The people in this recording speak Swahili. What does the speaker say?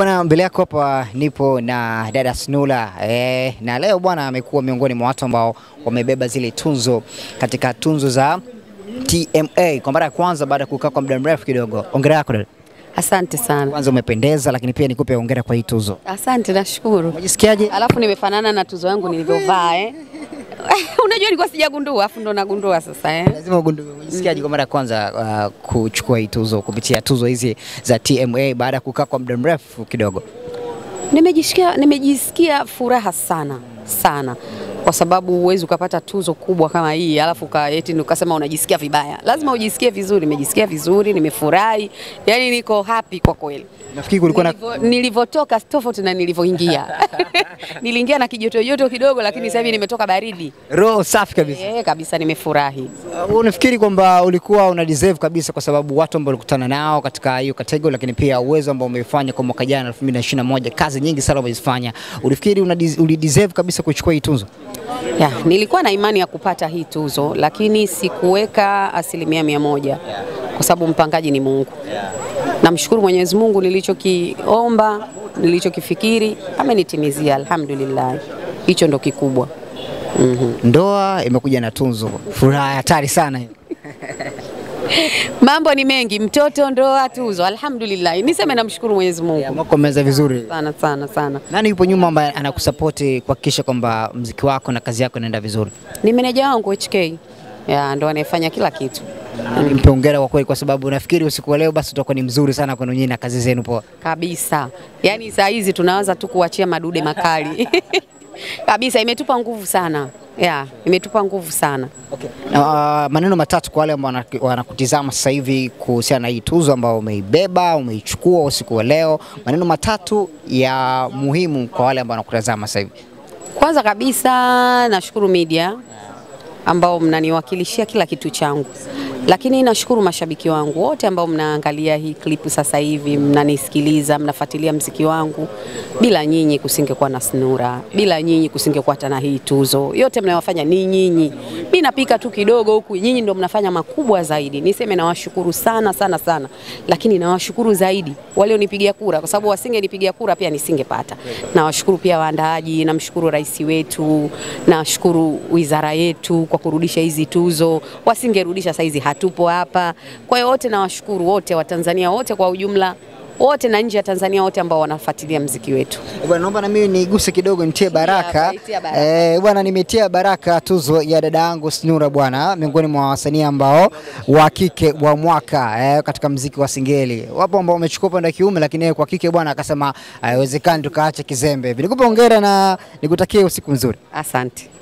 Bwana, mbele yako hapa nipo na dada Snura na leo bwana amekuwa miongoni mwa watu ambao wamebeba zile tunzo katika tunzo za TMA kwa mara ya kwanza baada kukaa kwa muda mrefu kidogo. Hongera yako dada. Asante sana. Kwanza umependeza, lakini pia nikupe hongera kwa hii tuzo. Asante, nashukuru. Unajisikiaje? Alafu nimefanana na tuzo yangu nilivyovaa Unajua nilikuwa sijagundua, afu ndo nagundua sasa Lazima ugundue. Unajisikiaje kwa mara ya kwanza kuchukua hii tuzo kupitia tuzo hizi za TMA baada ya kukaa kwa muda mrefu kidogo? Nimejisikia furaha sana. Kwa sababu uwezo ukapata tuzo kubwa kama hii alafu eti ukasema unajisikia vibaya. Lazima ujisikie vizuri. Nimejisikia vizuri, nimefurahi. Yaani niko happy kwa kweli. Nafikiri kulikuwa nilivotoka tofauti na nilivoingia. Niliingia na kijoto kidogo, lakini sasa hivi nimetoka baridi. Roho safi kabisa. Kabisa nimefurahi. Unafikiri kwamba ulikuwa una deserve kabisa kwa sababu watu ambao ulikutana nao katika hiyo category, lakini pia uwezo ambao umeifanya kwa mwaka jana 2021, kazi nyingi sana umezifanya. Unafikiri ulideserve kabisa kuchukua hii tuzo? Nilikuwa na imani ya kupata hii tuzo, lakini sikuweka 100%. Kwa sababu mpangaji ni Mungu. Namshukuru Mwenyezi Mungu, nilichokiomba, nilichokifikiri amenitimizia, alhamdulillah. Hicho ndo kikubwa. Ndoa imekuja na tunzo. Furaha hatari sana hiyo. Mambo ni mengi, mtoto, ndoa, tuzo, alhamdulillah. Niseme namshukuru Mwenyezi Mungu. Mkomeza vizuri. Sana. Nani yupo nyuma ambaye anakusupport kuhakikisha kwamba muziki wako na kazi yako inaenda vizuri? Ni meneja wangu CK. Ndo anayefanya kila kitu. Nimpongeza kwa kweli kwa sababu nafikiri usiku leo basi utakuwa ni mzuri sana kwa nyinyi na kazi zenu poa. Kabisa. Yaani saa hizi tunaanza tu kuachia madude makali. Kabisa imetupa nguvu sana. Imetupa nguvu sana. Maneno matatu kwa wale ambao wanakutizama sasa hivi kuhusiana na hii tuzo ambayo umeibeba, umeichukua usiku leo. Maneno matatu ya muhimu kwa wale ambao wanakutazama sasa hivi. Kwanza kabisa nashukuru media ambao mnaniwakilishia kila kitu changu. Lakini nashukuru mashabiki wangu wote ambao mnaangalia hii klipu sasa hivi, mnanisikiliza, mnafuatilia muziki wangu. Bila nyinyi kusingekuwa na Snura, bila nyinyi kusingekuwa tena hii tuzo. Yote mnayofanya ni nyinyi. Mimi napika tu kidogo huku, nyinyi ndio mnafanya makubwa zaidi. Niseme nawashukuru sana. Lakini nawashukuru zaidi walionipigia kura, kwa sababu wasingenipigia kura pia nisingepata. Nawashukuru pia waandaaji, namshukuru rais wetu, nashukuru wizara yetu kwa kurudisha hizi tuzo. Wasingerudisha saizi hatupo hapa. Kwa hiyo wote nawashukuru wote, Watanzania wote kwa ujumla, wote na nje ya Tanzania wote ambao wanafuatilia muziki wetu. Bwana, naomba na mimi niguse kidogo nitie baraka. Bwana, nimetia baraka tuzo ya dada yangu Snura bwana, miongoni mwa wasanii ambao wa kike wa mwaka katika muziki wa singeli. Wapo ambao wamechukua pande kiume, lakini yeye kwa kike bwana akasema haiwezekani tukaache kizembe. Nikupe hongera na nikutakie usiku mzuri. Asante.